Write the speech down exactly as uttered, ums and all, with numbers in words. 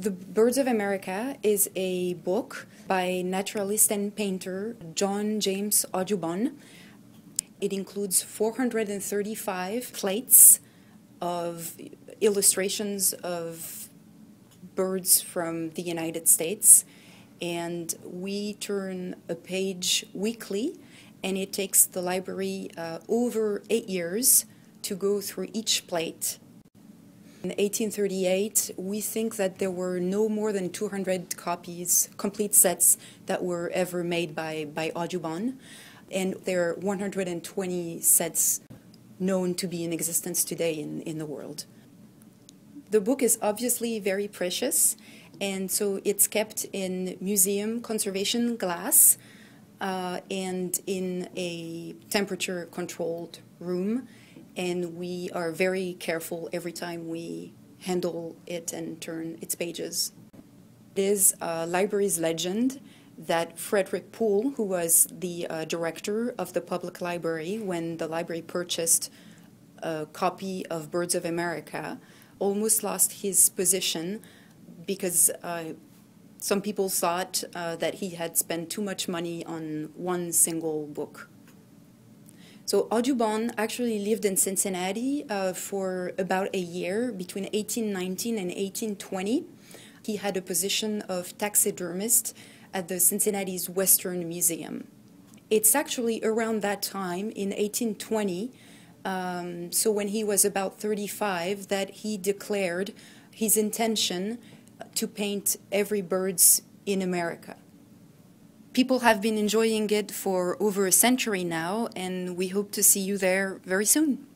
The Birds of America is a book by naturalist and painter John James Audubon. It includes four hundred thirty-five plates of illustrations of birds from the United States, and we turn a page weekly, and it takes the library uh, over eight years to go through each plate. In eighteen thirty-eight, we think that there were no more than two hundred copies, complete sets, that were ever made by, by Audubon, and there are one hundred twenty sets known to be in existence today in, in the world. The book is obviously very precious, and so it's kept in museum conservation glass uh, and in a temperature-controlled room. And we are very careful every time we handle it and turn its pages. It is a library's legend that Frederick Poole, who was the uh, director of the public library when the library purchased a copy of Birds of America, almost lost his position because uh, some people thought uh, that he had spent too much money on one single book. So Audubon actually lived in Cincinnati uh, for about a year, between eighteen nineteen and eighteen twenty. He had a position of taxidermist at the Cincinnati's Western Museum. It's actually around that time, in eighteen twenty, um, so when he was about thirty-five, that he declared his intention to paint every bird in America. People have been enjoying it for over a century now, and we hope to see you there very soon.